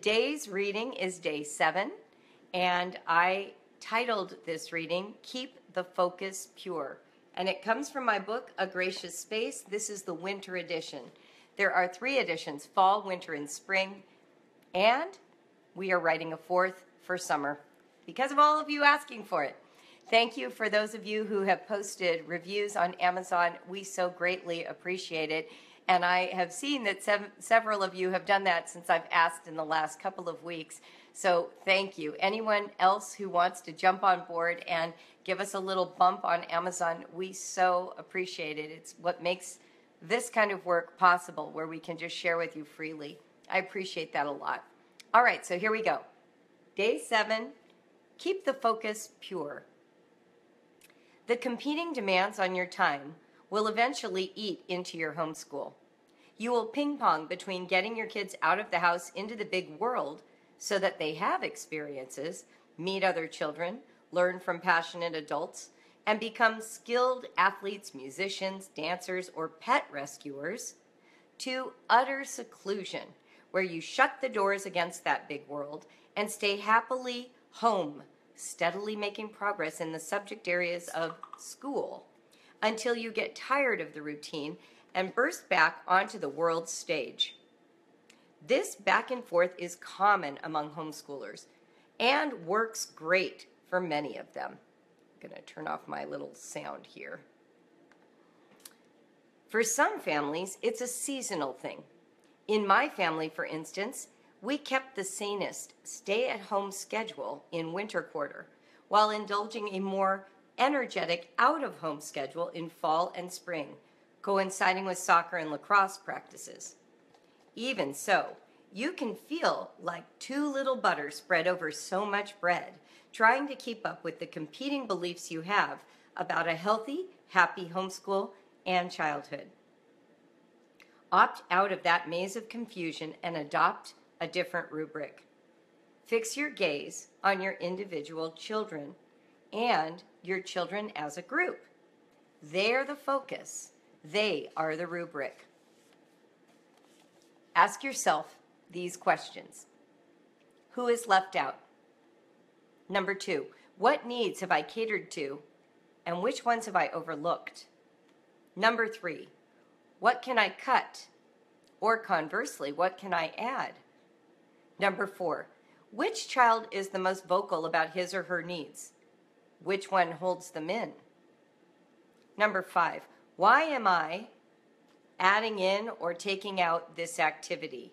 Today's reading is day 7, and I titled this reading, Keep the Focus Pure. And it comes from my book, A Gracious Space. This is the winter edition. There are 3 editions, fall, winter, and spring. And we are writing a 4th for summer because of all of you asking for it. Thank you for those of you who have posted reviews on Amazon. We so greatly appreciate it. And I have seen that several of you have done that since I've asked in the last couple of weeks. So thank you. Anyone else who wants to jump on board and give us a little bump on Amazon, we so appreciate it. It's what makes this kind of work possible, where we can just share with you freely. I appreciate that a lot. All right, so here we go. Day 7, keep the focus pure. The competing demands on your time will eventually eat into your homeschool. You will ping-pong between getting your kids out of the house into the big world so that they have experiences, meet other children, learn from passionate adults, and become skilled athletes, musicians, dancers, or pet rescuers, to utter seclusion, where you shut the doors against that big world and stay happily home, steadily making progress in the subject areas of school, until you get tired of the routine and burst back onto the world stage. This back and forth is common among homeschoolers and works great for many of them. I'm going to turn off my little sound here. For some families, it's a seasonal thing. In my family, for instance, we kept the sanest stay-at-home schedule in winter quarter while indulging a more energetic out-of-home schedule in fall and spring, coinciding with soccer and lacrosse practices. Even so, you can feel like too little butter spread over so much bread, trying to keep up with the competing beliefs you have about a healthy, happy homeschool and childhood. Opt out of that maze of confusion and adopt a different rubric. Fix your gaze on your individual children and your children as a group. They're the focus. They are the rubric. Ask yourself these questions. Who is left out? Number 2, what needs have I catered to, and which ones have I overlooked? Number 3, what can I cut? Or conversely, what can I add? Number 4, which child is the most vocal about his or her needs? Which one holds them in? Number 5, why am I adding in or taking out this activity?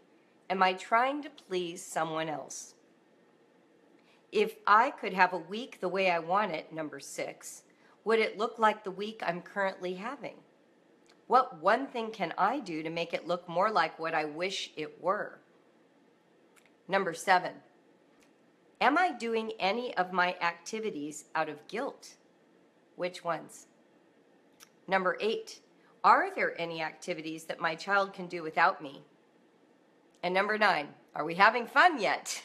Am I trying to please someone else? If I could have a week the way I want it, number 6, would it look like the week I'm currently having? What one thing can I do to make it look more like what I wish it were? Number 7, am I doing any of my activities out of guilt? Which ones? Number 8, are there any activities that my child can do without me? And number 9, are we having fun yet?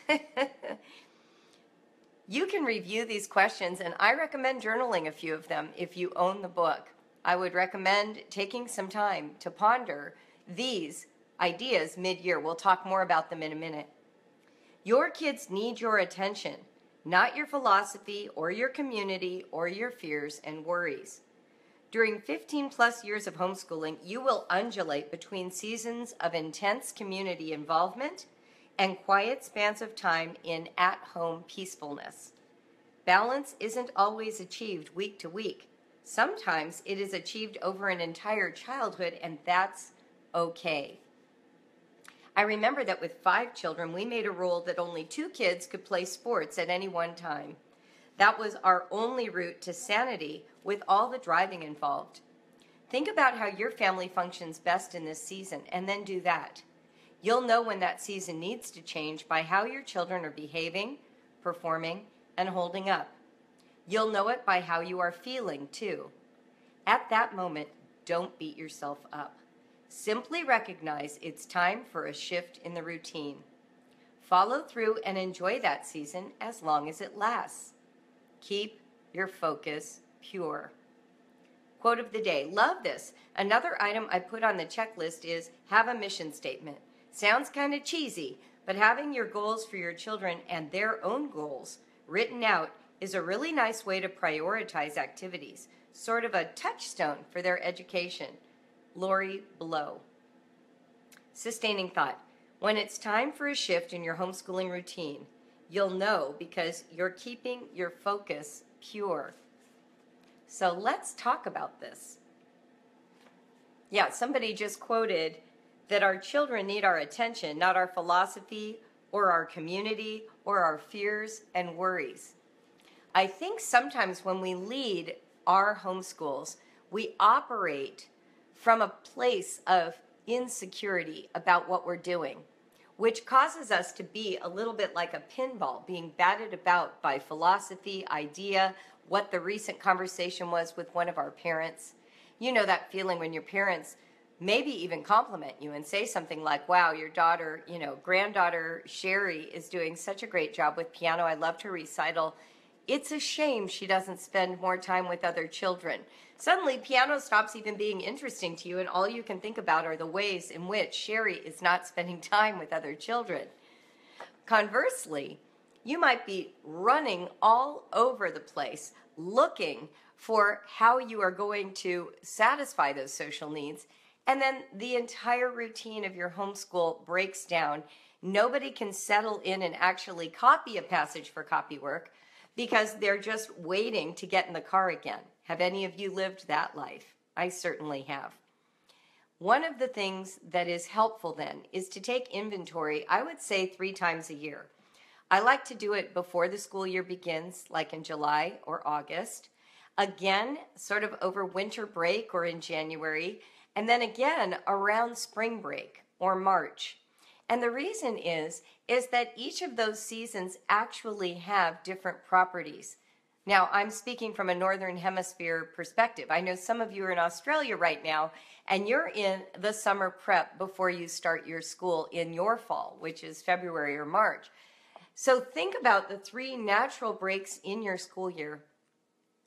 You can review these questions, and I recommend journaling a few of them if you own the book. I would recommend taking some time to ponder these ideas mid-year. We'll talk more about them in a minute. Your kids need your attention, not your philosophy or your community or your fears and worries. During 15-plus years of homeschooling, you will undulate between seasons of intense community involvement and quiet spans of time in at-home peacefulness. Balance isn't always achieved week to week. Sometimes it is achieved over an entire childhood, and that's okay. I remember that with 5 children, we made a rule that only 2 kids could play sports at any one time. That was our only route to sanity with all the driving involved. Think about how your family functions best in this season, and then do that. You'll know when that season needs to change by how your children are behaving, performing, and holding up. You'll know it by how you are feeling, too. At that moment, don't beat yourself up. Simply recognize it's time for a shift in the routine. Follow through and enjoy that season as long as it lasts. Keep your focus pure. Quote of the day. Love this. Another item I put on the checklist is have a mission statement. Sounds kind of cheesy, But having your goals for your children and their own goals written out is a really nice way to prioritize activities, sort of a touchstone for their education. Lori Blow. Sustaining thought. When it's time for a shift in your homeschooling routine, you'll know because you're keeping your focus pure. So let's talk about this. Yeah, somebody just quoted that our children need our attention, not our philosophy or our community or our fears and worries. I think sometimes when we lead our homeschools, we operate from a place of insecurity about what we're doing, which causes us to be a little bit like a pinball being batted about by philosophy, idea, what the recent conversation was with one of our parents. You know that feeling when your parents maybe even compliment you and say something like, wow, your daughter, you know, granddaughter Sherry is doing such a great job with piano. I loved her recital. It's a shame she doesn't spend more time with other children. Suddenly, piano stops even being interesting to you, and all you can think about are the ways in which Sherry is not spending time with other children. Conversely, you might be running all over the place looking for how you are going to satisfy those social needs, and then the entire routine of your homeschool breaks down. Nobody can settle in and actually copy a passage for copywork because they're just waiting to get in the car again. Have any of you lived that life? I certainly have. One of the things that is helpful then is to take inventory, I would say 3 times a year. I like to do it before the school year begins, like in July or August. Again, sort of over winter break or in January. And then again around spring break or March. And the reason is that each of those seasons actually have different properties. Now, I'm speaking from a Northern Hemisphere perspective. I know some of you are in Australia right now, and you're in the summer prep before you start your school in your fall, which is February or March. So think about the 3 natural breaks in your school year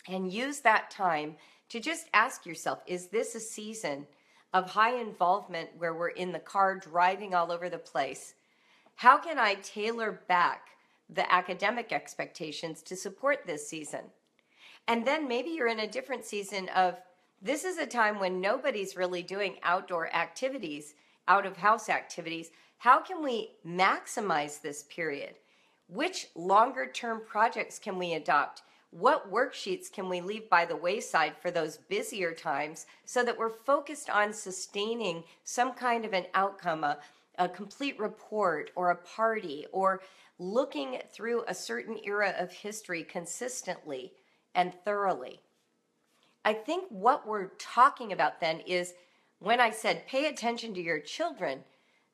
and use that time to just ask yourself, is this a season of high involvement where we're in the car driving all over the place? How can I tailor back the academic expectations to support this season? And then maybe you're in a different season of, this is a time when nobody's really doing outdoor activities, out-of-house activities. How can we maximize this period? Which longer-term projects can we adopt? What worksheets can we leave by the wayside for those busier times so that we're focused on sustaining some kind of an outcome, a complete report or a party, or looking through a certain era of history consistently and thoroughly? I think what we're talking about then is, when I said pay attention to your children,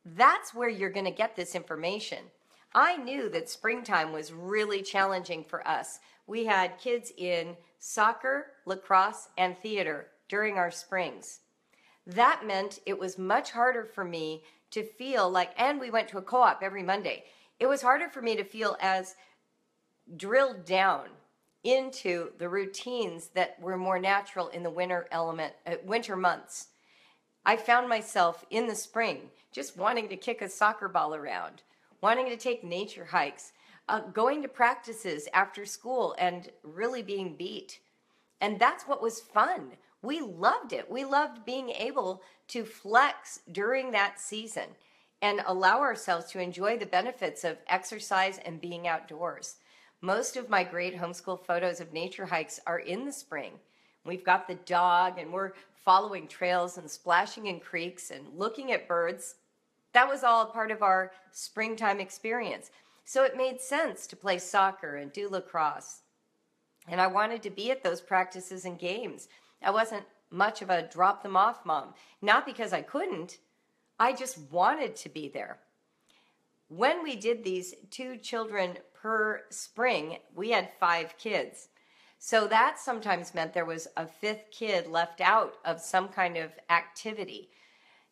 that's where you're going to get this information. I knew that springtime was really challenging for us. We had kids in soccer, lacrosse, and theater during our springs. That meant it was much harder for me to feel like, and we went to a co-op every Monday. It was harder for me to feel as drilled down into the routines that were more natural in the winter months. I found myself in the spring just wanting to kick a soccer ball around, wanting to take nature hikes, going to practices after school and really being beat. And that's what was fun. We loved it. We loved being able to flex during that season and allow ourselves to enjoy the benefits of exercise and being outdoors. Most of my great homeschool photos of nature hikes are in the spring. We've got the dog and we're following trails and splashing in creeks and looking at birds. That was all part of our springtime experience. So it made sense to play soccer and do lacrosse. And I wanted to be at those practices and games. I wasn't much of a drop them off mom. Not because I couldn't. I just wanted to be there. When we did these 2 children per spring, we had 5 kids. So that sometimes meant there was a 5th kid left out of some kind of activity.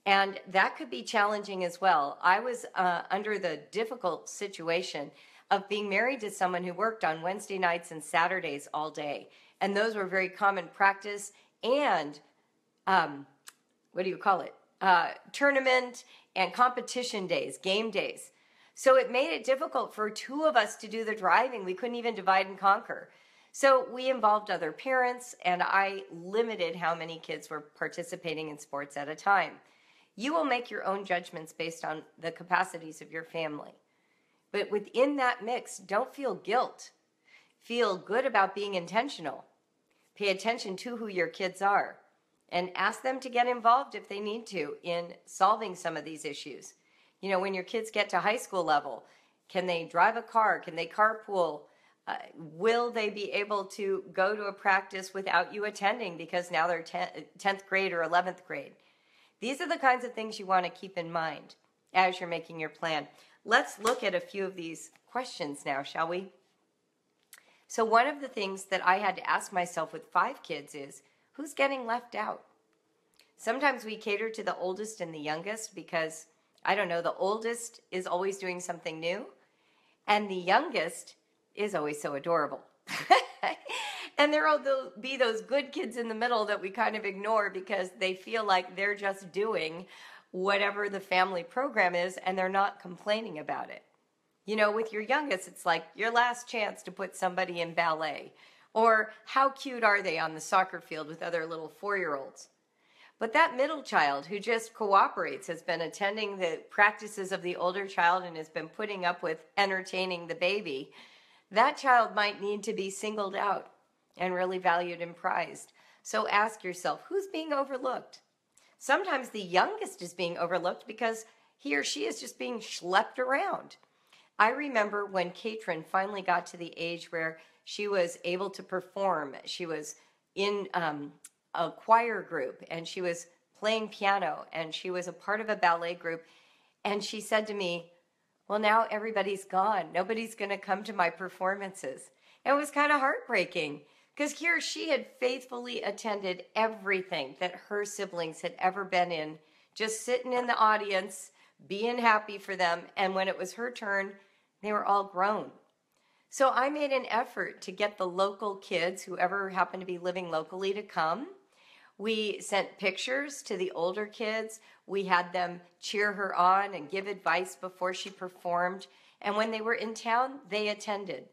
And that could be challenging as well. I was under the difficult situation of being married to someone who worked on Wednesday nights and Saturdays all day. And those were very common practice and, tournament and competition days, game days. So it made it difficult for two of us to do the driving. We couldn't even divide and conquer. So we involved other parents, and I limited how many kids were participating in sports at a time. You will make your own judgments based on the capacities of your family. But within that mix, don't feel guilt. Feel good about being intentional. Pay attention to who your kids are and ask them to get involved if they need to in solving some of these issues. You know, when your kids get to high school level, can they drive a car? Can they carpool? Will they be able to go to a practice without you attending because now they're 10th grade or 11th grade? These are the kinds of things you want to keep in mind as you're making your plan. Let's look at a few of these questions now, shall we? So one of the things that I had to ask myself with 5 kids is, who's getting left out? Sometimes we cater to the oldest and the youngest because, I don't know, the oldest is always doing something new, and the youngest is always so adorable. And there will be those good kids in the middle that we kind of ignore because they feel like they're just doing whatever the family program is, and they're not complaining about it. You know, with your youngest, it's like your last chance to put somebody in ballet. Or how cute are they on the soccer field with other little 4-year-olds? But that middle child who just cooperates, has been attending the practices of the older child and has been putting up with entertaining the baby, that child might need to be singled out and really valued and prized. So ask yourself, who's being overlooked? Sometimes the youngest is being overlooked because he or she is just being schlepped around. I remember when Katrin finally got to the age where she was able to perform. She was in a choir group, and she was playing piano, and she was a part of a ballet group. And she said to me, well, now everybody's gone. Nobody's going to come to my performances. And it was kind of heartbreaking because here she had faithfully attended everything that her siblings had ever been in, just sitting in the audience, being happy for them. And when it was her turn, they were all grown. So I made an effort to get the local kids, whoever happened to be living locally, to come. We sent pictures to the older kids. We had them cheer her on and give advice before she performed. And when they were in town, they attended.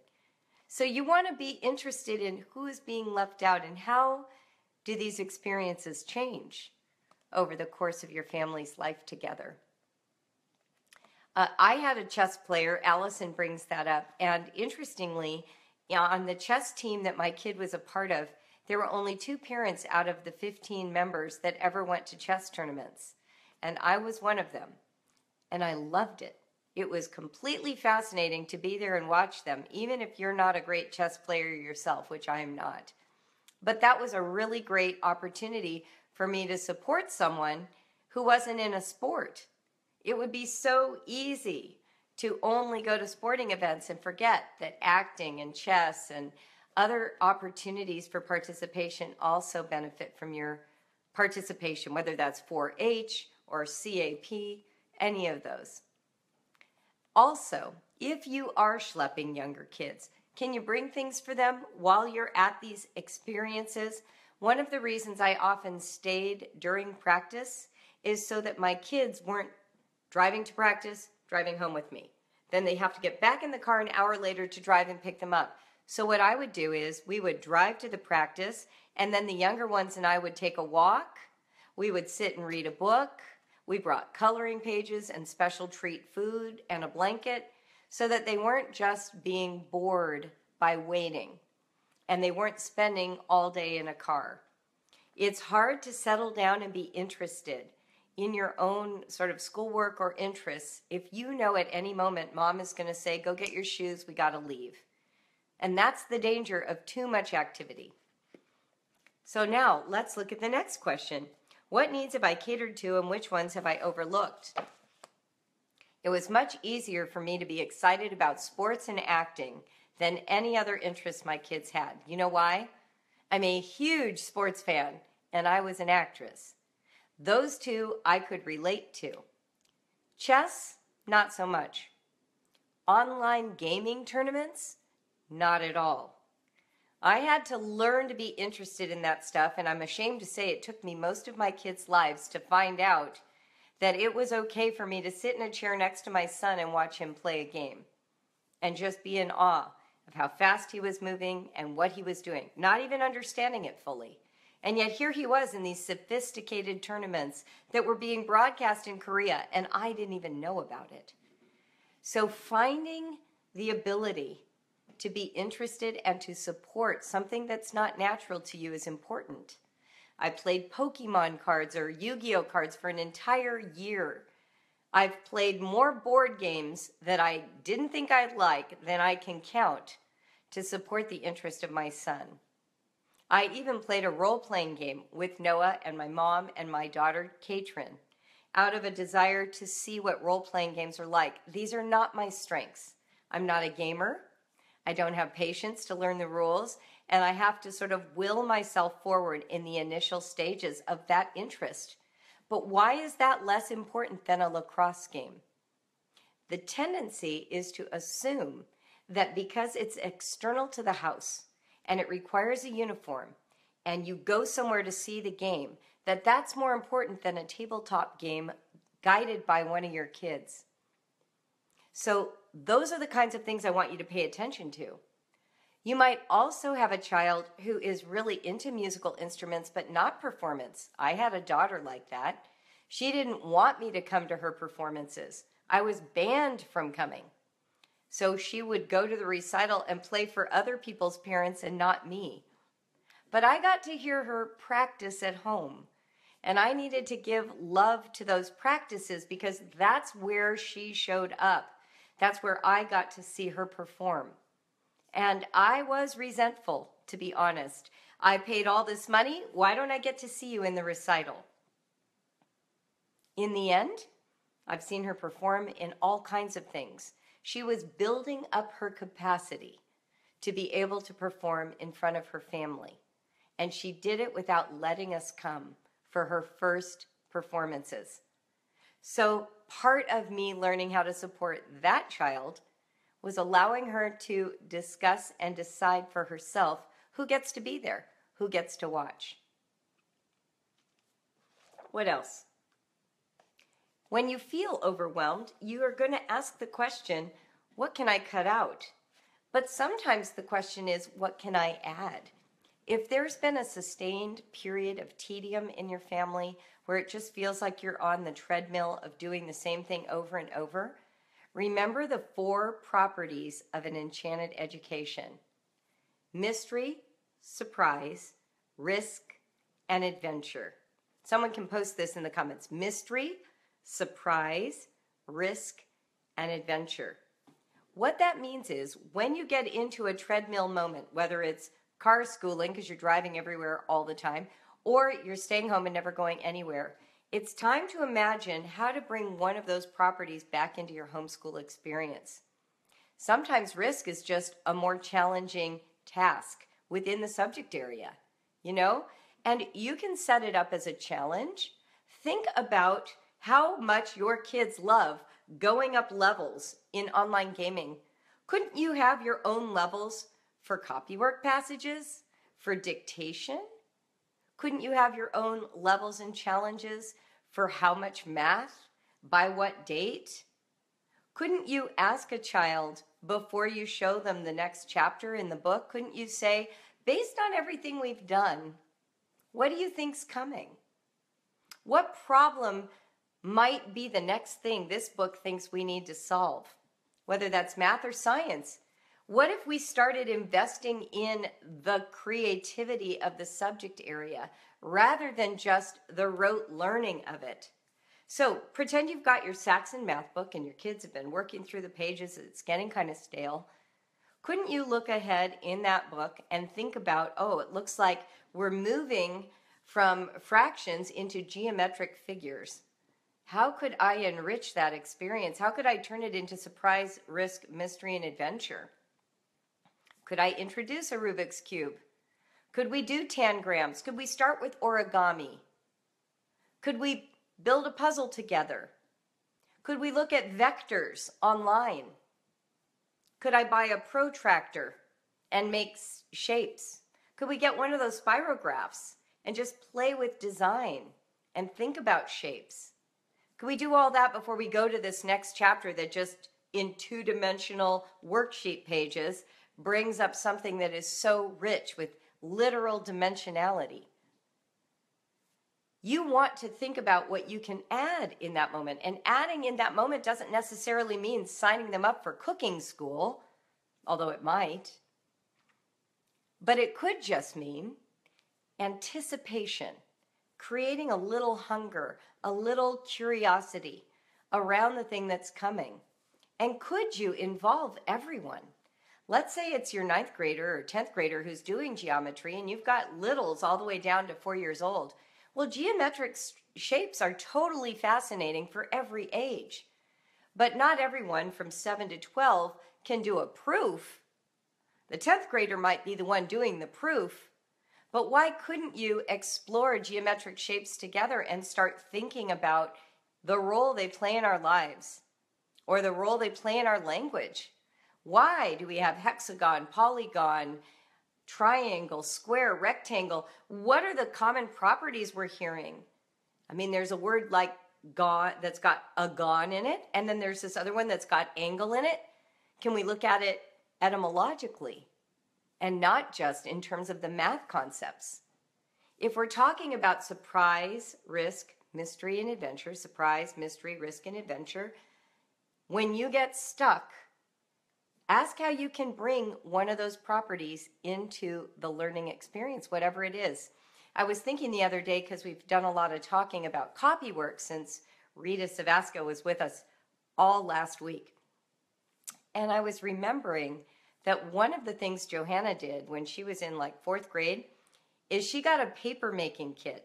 So you want to be interested in who is being left out and how do these experiences change over the course of your family's life together. I had a chess player, Allison brings that up, and interestingly, on the chess team that my kid was a part of, there were only 2 parents out of the 15 members that ever went to chess tournaments, and I was one of them, and I loved it. It was completely fascinating to be there and watch them, even if you're not a great chess player yourself, which I am not. But that was a really great opportunity for me to support someone who wasn't in a sport. It would be so easy to only go to sporting events and forget that acting and chess and other opportunities for participation also benefit from your participation, whether that's 4-H or CAP, any of those. Also, if you are schlepping younger kids, can you bring things for them while you're at these experiences? One of the reasons I often stayed during practice is so that my kids weren't driving to practice, driving home with me. Then they have to get back in the car an hour later to drive and pick them up. So what I would do is we would drive to the practice, and then the younger ones and I would take a walk. We would sit and read a book. We brought coloring pages and special treat food and a blanket so that they weren't just being bored by waiting, and they weren't spending all day in a car. It's hard to settle down and be interested in your own sort of schoolwork or interests, if you know at any moment, mom is going to say, go get your shoes, we got to leave. And that's the danger of too much activity. So now let's look at the next question. What needs have I catered to and which ones have I overlooked? It was much easier for me to be excited about sports and acting than any other interests my kids had. You know why? I'm a huge sports fan, and I was an actress. Those two I could relate to. Chess, not so much. Online gaming tournaments, not at all. I had to learn to be interested in that stuff, and I'm ashamed to say it took me most of my kids' lives to find out that it was okay for me to sit in a chair next to my son and watch him play a game and just be in awe of how fast he was moving and what he was doing, not even understanding it fully. And yet here he was in these sophisticated tournaments that were being broadcast in Korea, and I didn't even know about it. So finding the ability to be interested and to support something that's not natural to you is important. I played Pokemon cards or Yu-Gi-Oh cards for an entire year. I've played more board games that I didn't think I'd like than I can count to support the interest of my son. I even played a role-playing game with Noah and my mom and my daughter, Katrin, out of a desire to see what role-playing games are like. These are not my strengths. I'm not a gamer. I don't have patience to learn the rules, and I have to sort of will myself forward in the initial stages of that interest. But why is that less important than a lacrosse game? The tendency is to assume that because it's external to the house and it requires a uniform and you go somewhere to see the game, that that's more important than a tabletop game guided by one of your kids. So those are the kinds of things I want you to pay attention to. You might also have a child who is really into musical instruments, but not performance. I had a daughter like that. She didn't want me to come to her performances. I was banned from coming. So she would go to the recital and play for other people's parents and not me. But I got to hear her practice at home, and I needed to give love to those practices because that's where she showed up. That's where I got to see her perform. And I was resentful, to be honest. I paid all this money. Why don't I get to see you in the recital? In the end, I've seen her perform in all kinds of things. She was building up her capacity to be able to perform in front of her family. And she did it without letting us come for her first performances. So part of me learning how to support that child was allowing her to discuss and decide for herself who gets to be there, who gets to watch. What else? When you feel overwhelmed, you are going to ask the question, what can I cut out? But sometimes the question is, what can I add? If there's been a sustained period of tedium in your family where it just feels like you're on the treadmill of doing the same thing over and over, remember the four properties of an enchanted education: mystery, surprise, risk, and adventure. Someone can post this in the comments. Mystery, surprise, risk, and adventure. What that means is when you get into a treadmill moment, whether it's car schooling because you're driving everywhere all the time, or you're staying home and never going anywhere, it's time to imagine how to bring one of those properties back into your homeschool experience. Sometimes risk is just a more challenging task within the subject area, you know? And you can set it up as a challenge. Think about how much your kids love going up levels in online gaming. Couldn't you have your own levels for copywork passages, for dictation? Couldn't you have your own levels and challenges for how much math, by what date? Couldn't you ask a child before you show them the next chapter in the book? Couldn't you say, based on everything we've done, what do you think's coming? What problem might be the next thing this book thinks we need to solve? Whether that's math or science. What if we started investing in the creativity of the subject area rather than just the rote learning of it? So pretend you've got your Saxon math book and your kids have been working through the pages. It's getting kind of stale. Couldn't you look ahead in that book and think about, oh, it looks like we're moving from fractions into geometric figures. How could I enrich that experience? How could I turn it into surprise, risk, mystery, and adventure? Could I introduce a Rubik's Cube? Could we do tangrams? Could we start with origami? Could we build a puzzle together? Could we look at vectors online? Could I buy a protractor and make shapes? Could we get one of those spirographs and just play with design and think about shapes? Can we do all that before we go to this next chapter that just in two-dimensional worksheet pages brings up something that is so rich with literal dimensionality? You want to think about what you can add in that moment. And adding in that moment doesn't necessarily mean signing them up for cooking school, although it might. But it could just mean anticipation, creating a little hunger, a little curiosity around the thing that's coming. And could you involve everyone? Let's say it's your 9th grader or 10th grader who's doing geometry and you've got littles all the way down to 4 years old. Well, geometric shapes are totally fascinating for every age, but not everyone from 7 to 12 can do a proof. The 10th grader might be the one doing the proof, but why couldn't you explore geometric shapes together and start thinking about the role they play in our lives or the role they play in our language? Why do we have hexagon, polygon, triangle, square, rectangle? What are the common properties we're hearing? I mean, there's a word like gon that's got agon in it, and then there's this other one that's got angle in it. Can we look at it etymologically and not just in terms of the math concepts? If we're talking about surprise, risk, mystery, and adventure, surprise, mystery, risk, and adventure, when you get stuck, ask how you can bring one of those properties into the learning experience, whatever it is. I was thinking the other day, because we've done a lot of talking about copywork since Rita Savasco was with us all last week. And I was remembering that one of the things Johanna did when she was in like 4th grade is she got a paper making kit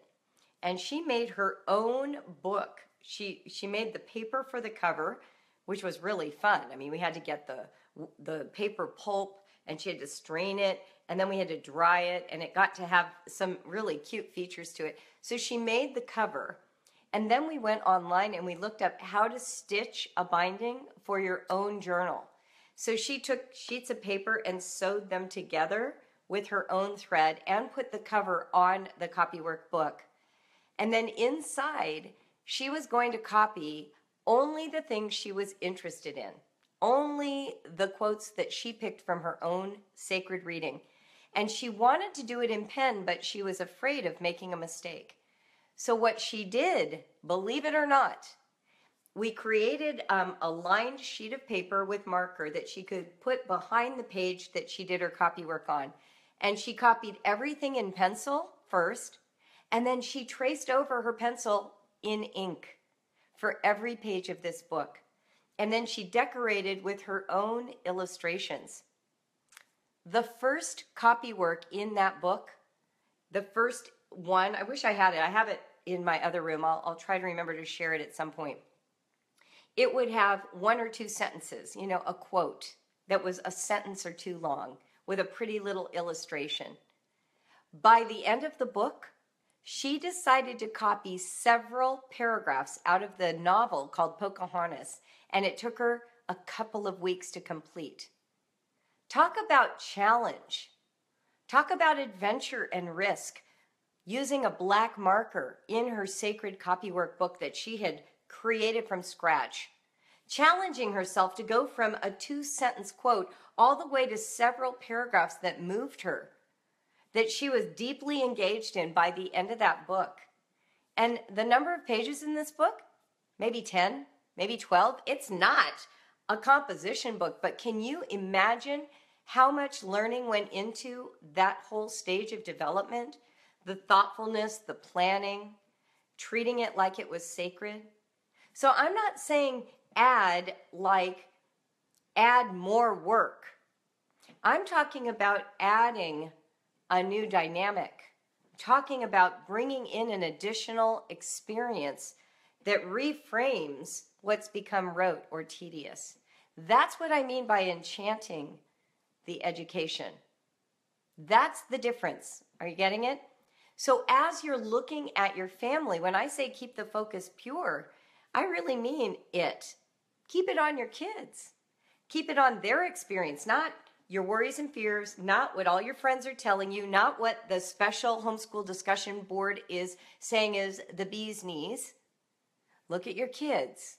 and she made her own book. She made the paper for the cover, which was really fun. I mean, we had to get the paper pulp and she had to strain it and then we had to dry it, and it got to have some really cute features to it. So she made the cover, and then we went online and we looked up how to stitch a binding for your own journal. So she took sheets of paper and sewed them together with her own thread and put the cover on the copywork book. And then inside, she was going to copy only the things she was interested in, only the quotes that she picked from her own sacred reading. And she wanted to do it in pen, but she was afraid of making a mistake. So what she did, believe it or not, we created a lined sheet of paper with marker that she could put behind the page that she did her copywork on. And she copied everything in pencil first, and then she traced over her pencil in ink for every page of this book. And then she decorated with her own illustrations. The first copywork in that book, the first one, I wish I had it. I have it in my other room. I'll try to remember to share it at some point. It would have one or two sentences, you know, a quote that was a sentence or two long with a pretty little illustration. By the end of the book, she decided to copy several paragraphs out of the novel called Pocahontas, and it took her a couple of weeks to complete. Talk about challenge. Talk about adventure and risk. Using a black marker in her sacred copywork book that she had created from scratch. Challenging herself to go from a 2-sentence quote all the way to several paragraphs that moved her, that she was deeply engaged in by the end of that book. And the number of pages in this book, maybe 10, maybe 12, it's not a composition book, but can you imagine how much learning went into that whole stage of development? The thoughtfulness, the planning, treating it like it was sacred. So I'm not saying add like add more work. I'm talking about adding a new dynamic, talking about bringing in an additional experience that reframes what's become rote or tedious. That's what I mean by enchanting the education. That's the difference. Are you getting it? So as you're looking at your family, when I say keep the focus pure, I really mean it. Keep it on your kids. Keep it on their experience, not your worries and fears, not what all your friends are telling you, not what the special homeschool discussion board is saying is the bee's knees, Look at your kids.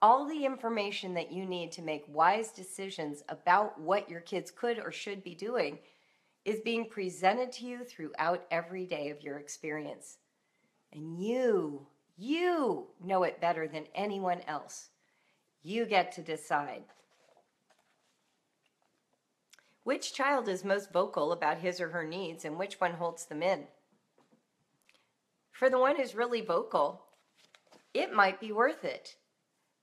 All the information that you need to make wise decisions about what your kids could or should be doing is being presented to you throughout every day of your experience. And you know it better than anyone else. You get to decide. Which child is most vocal about his or her needs and which one holds them in? For the one who's really vocal, it might be worth it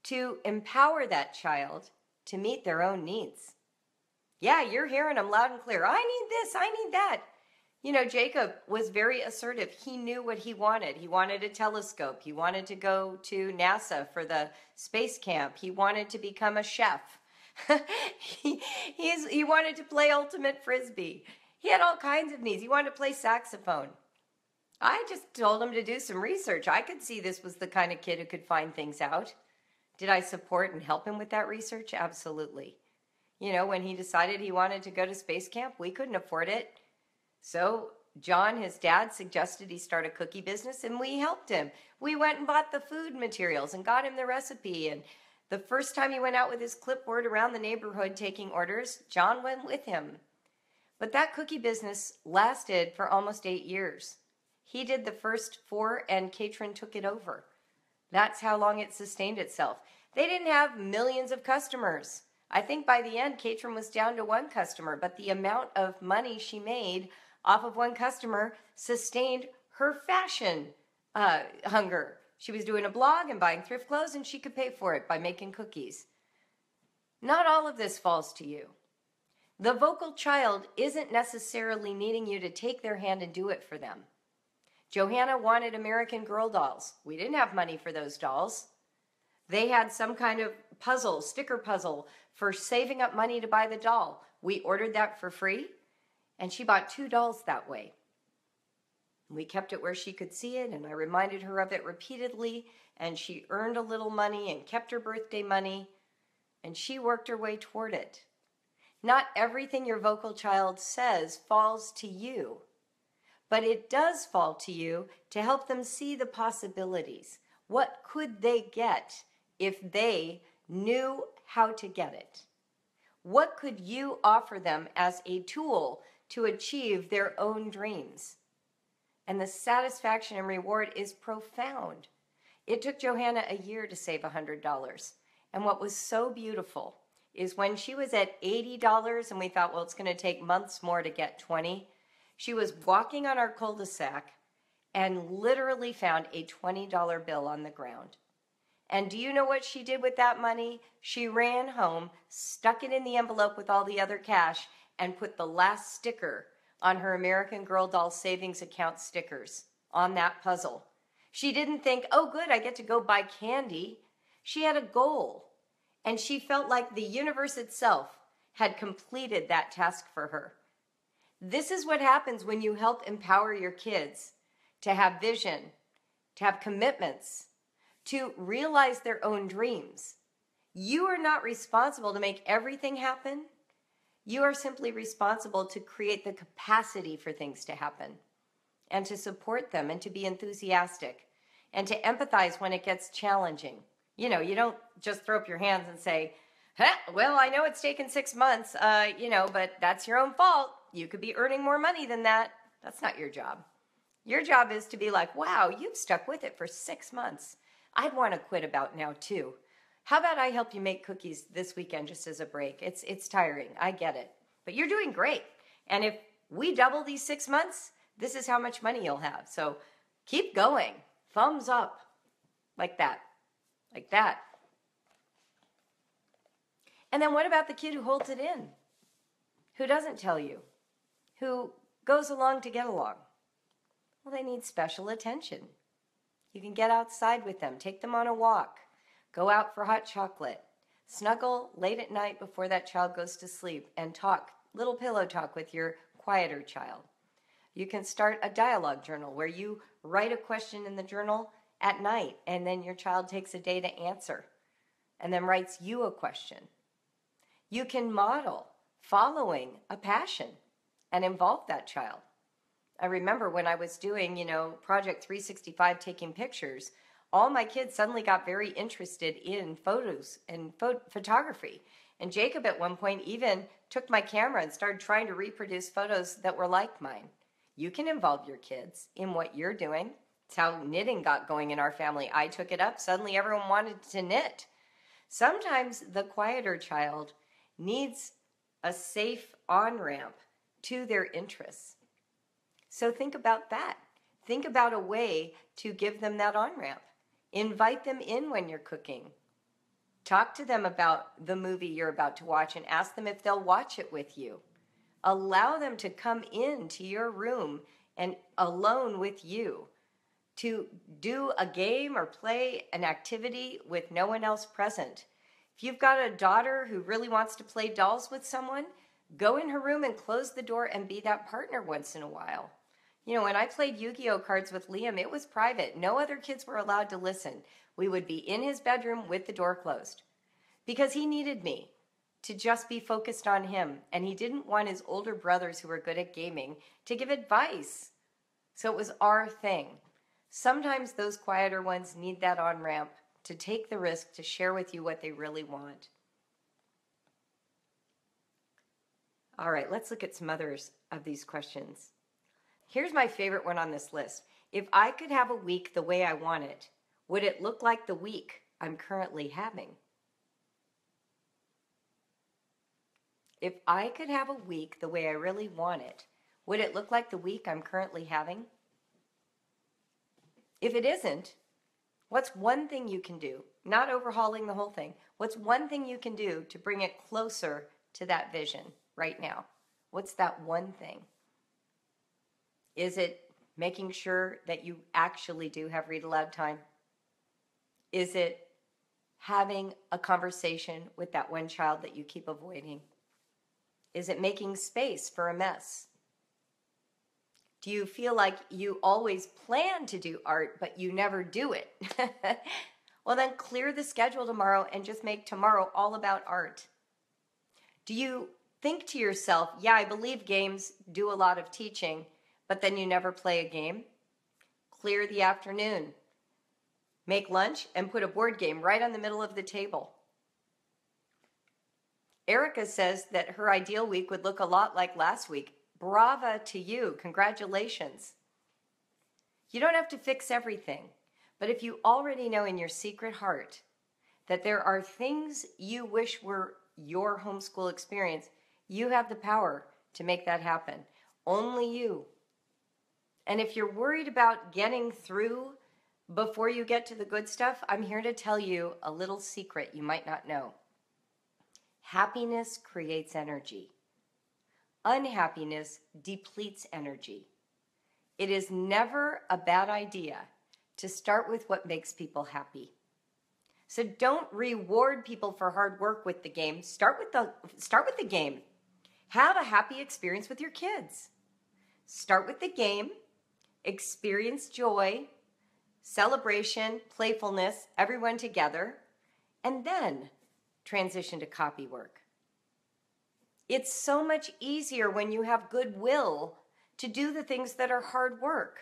to empower that child to meet their own needs. Yeah, you're hearing them loud and clear. I need this, I need that. You know, Jacob was very assertive. He knew what he wanted. He wanted a telescope. He wanted to go to NASA for the space camp. He wanted to become a chef. He wanted to play ultimate frisbee. He had all kinds of needs. He wanted to play saxophone. I just told him to do some research. I could see this was the kind of kid who could find things out. Did I support and help him with that research? Absolutely. You know, when he decided he wanted to go to space camp, we couldn't afford it. So John, his dad, suggested he start a cookie business, and we helped him. We went and bought the food materials and got him the recipe. And the first time he went out with his clipboard around the neighborhood taking orders, John went with him. But that cookie business lasted for almost 8 years. He did the first 4, and Katrin took it over. That's how long it sustained itself. They didn't have millions of customers. I think by the end, Katrin was down to 1 customer, but the amount of money she made off of 1 customer sustained her fashion hunger. She was doing a blog and buying thrift clothes, and she could pay for it by making cookies. Not all of this falls to you. The vocal child isn't necessarily needing you to take their hand and do it for them. Johanna wanted American Girl dolls. We didn't have money for those dolls. They had some kind of puzzle, sticker puzzle, for saving up money to buy the doll. We ordered that for free, and she bought 2 dolls that way. We kept it where she could see it, and I reminded her of it repeatedly, and she earned a little money and kept her birthday money, and she worked her way toward it. Not everything your vocal child says falls to you, but it does fall to you to help them see the possibilities. What could they get if they knew how to get it? What could you offer them as a tool to achieve their own dreams? And the satisfaction and reward is profound. It took Johanna a year to save $100. And what was so beautiful is when she was at $80 and we thought, well, it's going to take months more to get $20, she was walking on our cul-de-sac and literally found a $20 bill on the ground. And do you know what she did with that money? She ran home, stuck it in the envelope with all the other cash, and put the last sticker on her American Girl doll savings account stickers on that puzzle. She didn't think, oh good, I get to go buy candy. She had a goal, and she felt like the universe itself had completed that task for her. This is what happens when you help empower your kids to have vision, to have commitments, to realize their own dreams. You are not responsible to make everything happen. You are simply responsible to create the capacity for things to happen and to support them and to be enthusiastic and to empathize when it gets challenging. You know, you don't just throw up your hands and say, well, I know it's taken 6 months, you know, but that's your own fault. You could be earning more money than that. That's not your job. Your job is to be like, wow, you've stuck with it for 6 months. I'd want to quit about now too. How about I help you make cookies this weekend just as a break? It's tiring. I get it. But you're doing great. And if we double these 6 months, this is how much money you'll have. So keep going. Thumbs up. Like that. Like that. And then what about the kid who holds it in? Who doesn't tell you? Who goes along to get along? Well, they need special attention. You can get outside with them, take them on a walk, go out for hot chocolate, snuggle late at night before that child goes to sleep, and talk, little pillow talk with your quieter child. You can start a dialogue journal where you write a question in the journal at night, and then your child takes a day to answer, and then writes you a question. You can model following a passion and involve that child. I remember when I was doing, you know, Project 365 taking pictures, all my kids suddenly got very interested in photos and photography. And Jacob at one point even took my camera and started trying to reproduce photos that were like mine. You can involve your kids in what you're doing. It's how knitting got going in our family. I took it up. Suddenly everyone wanted to knit. Sometimes the quieter child needs a safe on-ramp to their interests. So think about that. Think about a way to give them that on-ramp. Invite them in when you're cooking. Talk to them about the movie you're about to watch and ask them if they'll watch it with you. Allow them to come into your room and alone with you, to do a game or play an activity with no one else present. If you've got a daughter who really wants to play dolls with someone, go in her room and close the door and be that partner once in a while. You know, when I played Yu-Gi-Oh cards with Liam, it was private. No other kids were allowed to listen. We would be in his bedroom with the door closed because he needed me to just be focused on him, and he didn't want his older brothers who were good at gaming to give advice. So it was our thing. Sometimes those quieter ones need that on-ramp to take the risk to share with you what they really want. All right, let's look at some others of these questions. Here's my favorite one on this list. If I could have a week the way I want it, would it look like the week I'm currently having? If I could have a week the way I really want it, would it look like the week I'm currently having? If it isn't, what's one thing you can do? Not overhauling the whole thing. What's one thing you can do to bring it closer to that vision right now? What's that one thing? Is it making sure that you actually do have read aloud time? Is it having a conversation with that one child that you keep avoiding? Is it making space for a mess? Do you feel like you always plan to do art, but you never do it? Well, then clear the schedule tomorrow and just make tomorrow all about art. Do you think to yourself, yeah, I believe games do a lot of teaching, but then you never play a game? Clear the afternoon. Make lunch and put a board game right on the middle of the table. Erica says that her ideal week would look a lot like last week. Brava to you. Congratulations. You don't have to fix everything, but if you already know in your secret heart that there are things you wish were your homeschool experience, you have the power to make that happen. Only you. And if you're worried about getting through before you get to the good stuff, I'm here to tell you a little secret you might not know. Happiness creates energy. Unhappiness depletes energy. It is never a bad idea to start with what makes people happy. So don't reward people for hard work with the game. Start with the game. Have a happy experience with your kids. Start with the game. Experience joy, celebration, playfulness, everyone together, and then transition to copy work. It's so much easier when you have goodwill to do the things that are hard work.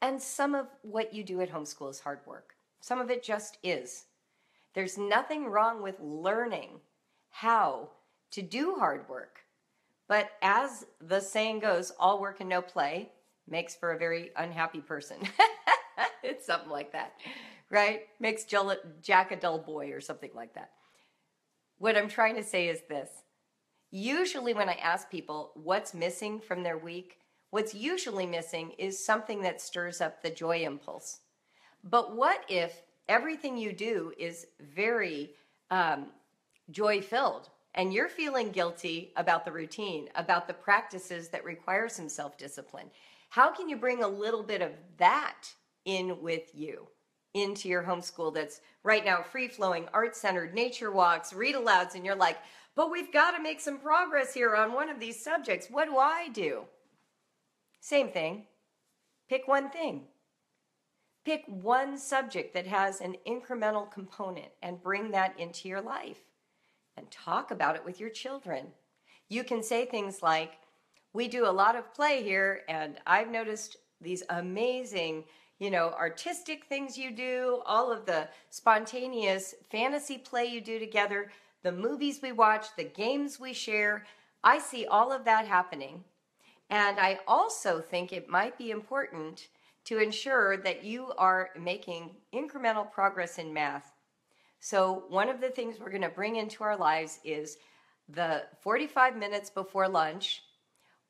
And some of what you do at homeschool is hard work. Some of it just is. There's nothing wrong with learning how to do hard work. But as the saying goes, all work and no play makes for a very unhappy person. It's something like that, right? Makes Jack a dull boy or something like that. What I'm trying to say is this. Usually when I ask people what's missing from their week, what's usually missing is something that stirs up the joy impulse. But what if everything you do is very joy-filled and you're feeling guilty about the routine, about the practices that require some self-discipline? How can you bring a little bit of that in with you, into your homeschool that's right now free-flowing, art-centered, nature walks, read-alouds, and you're like, but we've got to make some progress here on one of these subjects. What do I do? Same thing. Pick one thing. Pick one subject that has an incremental component and bring that into your life and talk about it with your children. You can say things like, we do a lot of play here, and I've noticed these amazing you know, artistic things you do, all of the spontaneous fantasy play you do together, the movies we watch, the games we share. I see all of that happening. And I also think it might be important to ensure that you are making incremental progress in math. So one of the things we're going to bring into our lives is the 45 minutes before lunch,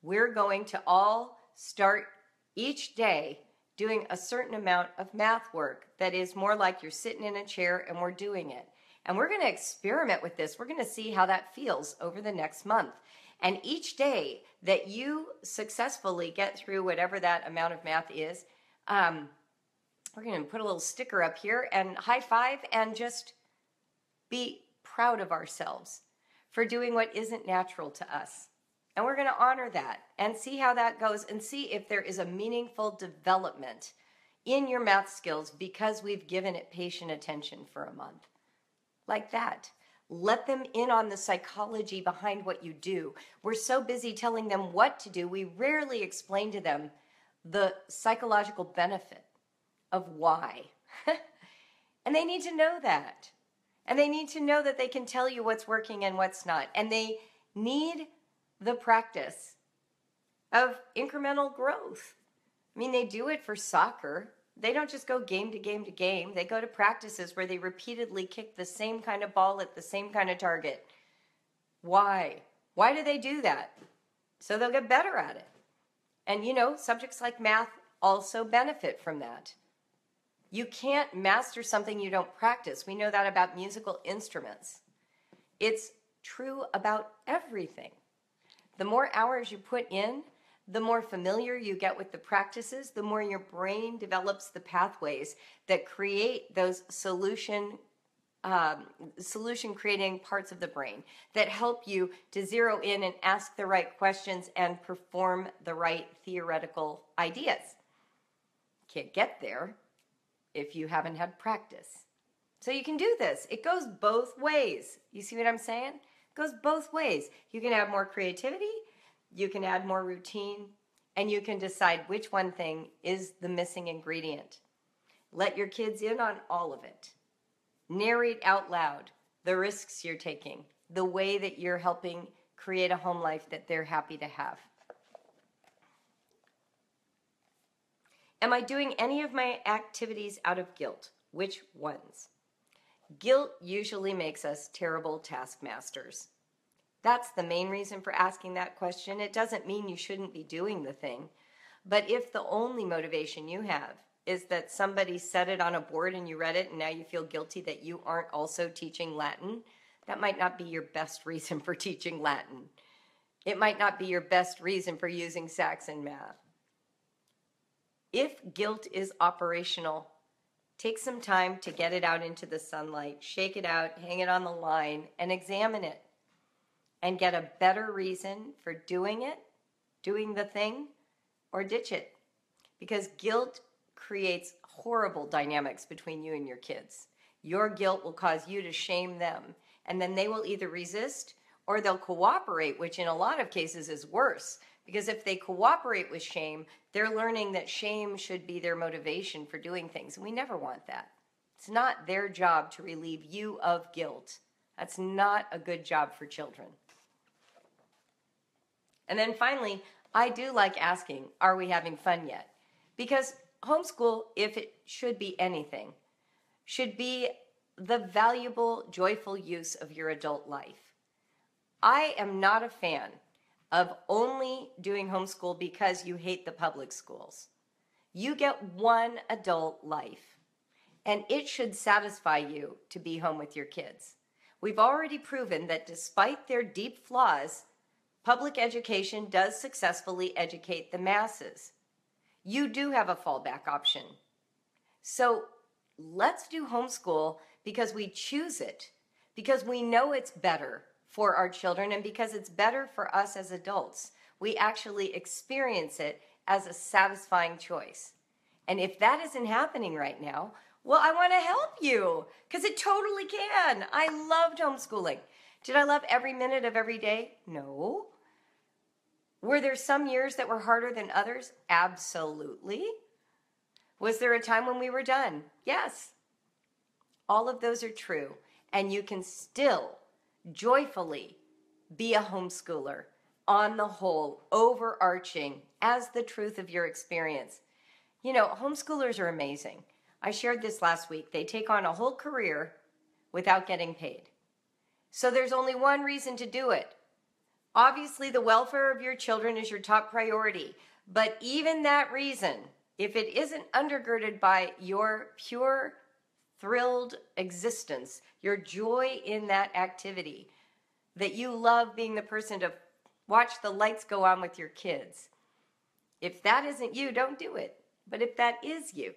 we're going to all start each day doing a certain amount of math work that is more like you're sitting in a chair and we're doing it. And we're going to experiment with this. We're going to see how that feels over the next month. And each day that you successfully get through whatever that amount of math is, we're going to put a little sticker up here and high five and just be proud of ourselves for doing what isn't natural to us. And we're going to honor that and see how that goes and see if there is a meaningful development in your math skills because we've given it patient attention for a month. Like that. Let them in on the psychology behind what you do. We're so busy telling them what to do, we rarely explain to them the psychological benefit of why. And they need to know that. And they need to know that they can tell you what's working and what's not. And they need the practice of incremental growth. I mean, they do it for soccer. They don't just go game to game to game. They go to practices where they repeatedly kick the same kind of ball at the same kind of target. Why? Why do they do that? So they'll get better at it. And you know, subjects like math also benefit from that. You can't master something you don't practice. We know that about musical instruments. It's true about everything. The more hours you put in, the more familiar you get with the practices, the more your brain develops the pathways that create those solution creating parts of the brain that help you to zero in and ask the right questions and perform the right theoretical ideas. Can't get there if you haven't had practice. So you can do this. It goes both ways. You see what I'm saying? It goes both ways. You can have more creativity, you can add more routine, and you can decide which one thing is the missing ingredient. Let your kids in on all of it. Narrate out loud the risks you're taking, the way that you're helping create a home life that they're happy to have. Am I doing any of my activities out of guilt? Which ones? Guilt usually makes us terrible taskmasters. That's the main reason for asking that question. It doesn't mean you shouldn't be doing the thing. But if the only motivation you have is that somebody said it on a board and you read it and now you feel guilty that you aren't also teaching Latin, that might not be your best reason for teaching Latin. It might not be your best reason for using Saxon math. If guilt is operational, take some time to get it out into the sunlight, shake it out, hang it on the line, and examine it. And get a better reason for doing it, doing the thing, or ditch it. Because guilt creates horrible dynamics between you and your kids. Your guilt will cause you to shame them, and then they will either resist or they'll cooperate, which in a lot of cases is worse. Because if they cooperate with shame, they're learning that shame should be their motivation for doing things. And we never want that. It's not their job to relieve you of guilt. That's not a good job for children. And then finally, I do like asking, are we having fun yet? Because homeschool, if it should be anything, should be the valuable, joyful use of your adult life. I am not a fan of only doing homeschool because you hate the public schools. You get one adult life, and it should satisfy you to be home with your kids. We've already proven that despite their deep flaws, public education does successfully educate the masses. You do have a fallback option. So let's do homeschool because we choose it, because we know it's better for our children and because it's better for us as adults. We actually experience it as a satisfying choice. And if that isn't happening right now, well, I want to help you because it totally can. I loved homeschooling. Did I love every minute of every day? No. Were there some years that were harder than others? Absolutely. Was there a time when we were done? Yes. All of those are true. And you can still joyfully be a homeschooler on the whole, overarching as the truth of your experience. You know, homeschoolers are amazing. I shared this last week. They take on a whole career without getting paid. So there's only one reason to do it. Obviously, the welfare of your children is your top priority. But even that reason, if it isn't undergirded by your pure, thrilled existence, your joy in that activity, that you love being the person to watch the lights go on with your kids. If that isn't you, don't do it. But if that is you,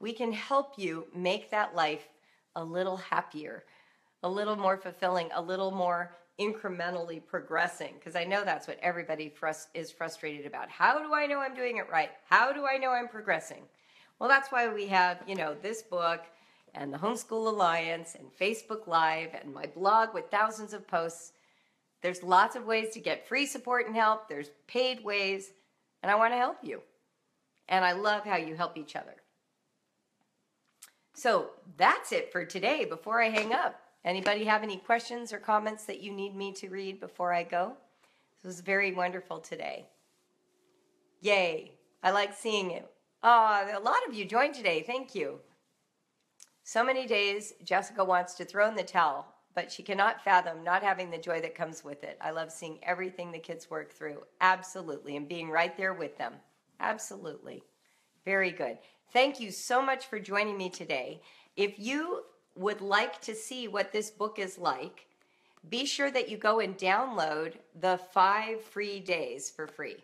we can help you make that life a little happier, a little more fulfilling, a little more incrementally progressing, because I know that's what everybody is frustrated about. How do I know I'm doing it right? How do I know I'm progressing? Well, that's why we have, you know, this book and the Homeschool Alliance and Facebook Live and my blog with thousands of posts. There's lots of ways to get free support and help. There's paid ways, and I want to help you. And I love how you help each other. So that's it for today. Before I hang up, anybody have any questions or comments that you need me to read before I go? This was very wonderful today. Yay. I like seeing it. Oh, a lot of you joined today. Thank you. So many days Jessica wants to throw in the towel, but she cannot fathom not having the joy that comes with it. I love seeing everything the kids work through. Absolutely. And being right there with them. Absolutely. Very good. Thank you so much for joining me today. If you would like to see what this book is like, be sure that you go and download the 5 free days for free.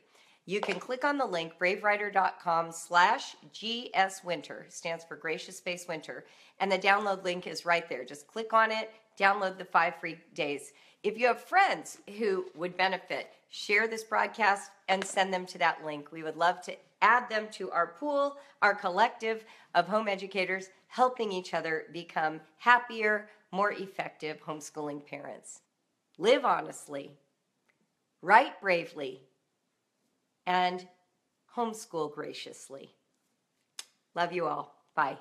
You can click on the link, bravewriter.com/GS Winter, stands for Gracious Space Winter, and the download link is right there. Just click on it, download the 5 free days. If you have friends who would benefit, share this broadcast and send them to that link. We would love to add them to our pool, our collective of home educators, helping each other become happier, more effective homeschooling parents. Live honestly, write bravely, and homeschool graciously. Love you all. Bye.